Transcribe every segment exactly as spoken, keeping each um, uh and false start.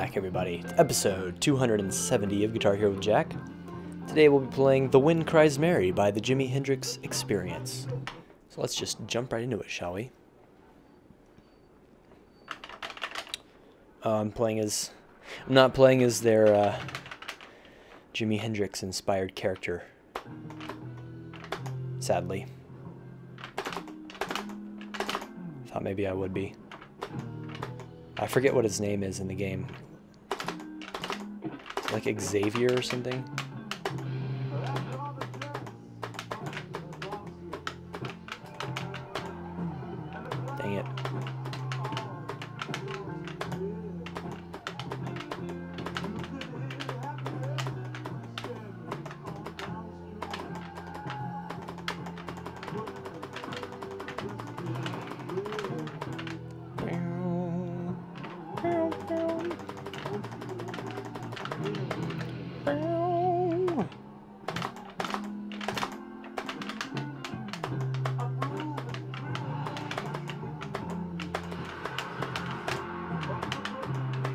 back, everybody, to episode two hundred seventy of Guitar Hero with Jack. Today we'll be playing The Wind Cries Mary by the Jimi Hendrix Experience. So let's just jump right into it, shall we? Uh, I'm playing as... I'm not playing as their uh, Jimi Hendrix-inspired character, sadly. Thought maybe I would be. I forget what his name is in the game. Like Xavier or something? Dang it.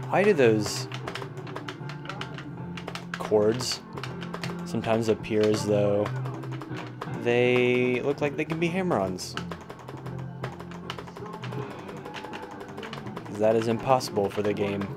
Why do those chords sometimes appear as though they look like they can be hammer-ons? Because that is impossible for the game.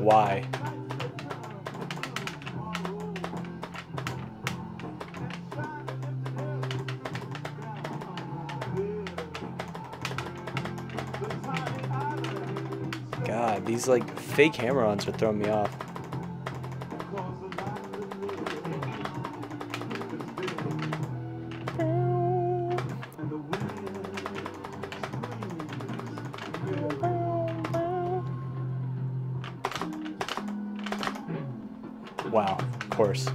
Why? God, these like fake hammer-ons are throwing me off. Wow, of course.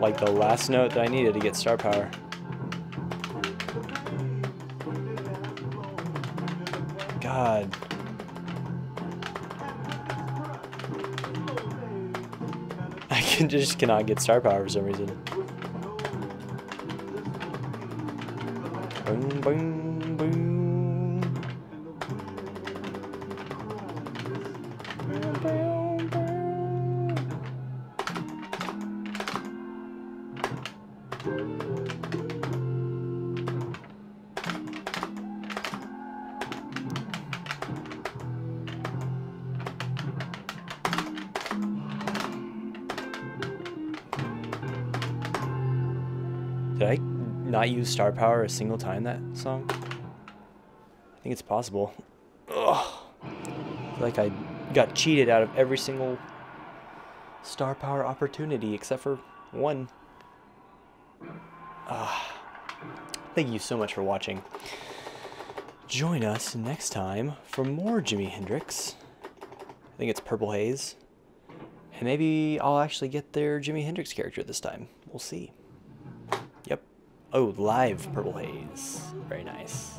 Like the last note that I needed to get star power. God. I can just cannot get star power for some reason. Boom, boom, boom. Did I not use star power a single time that song? I think it's possible. Ugh. I feel like I got cheated out of every single star power opportunity except for one. Ah. Thank you so much for watching. Join us next time for more Jimi Hendrix. I think it's Purple Haze. And maybe I'll actually get their Jimi Hendrix character this time. We'll see. Oh, live Purple Haze. Very nice.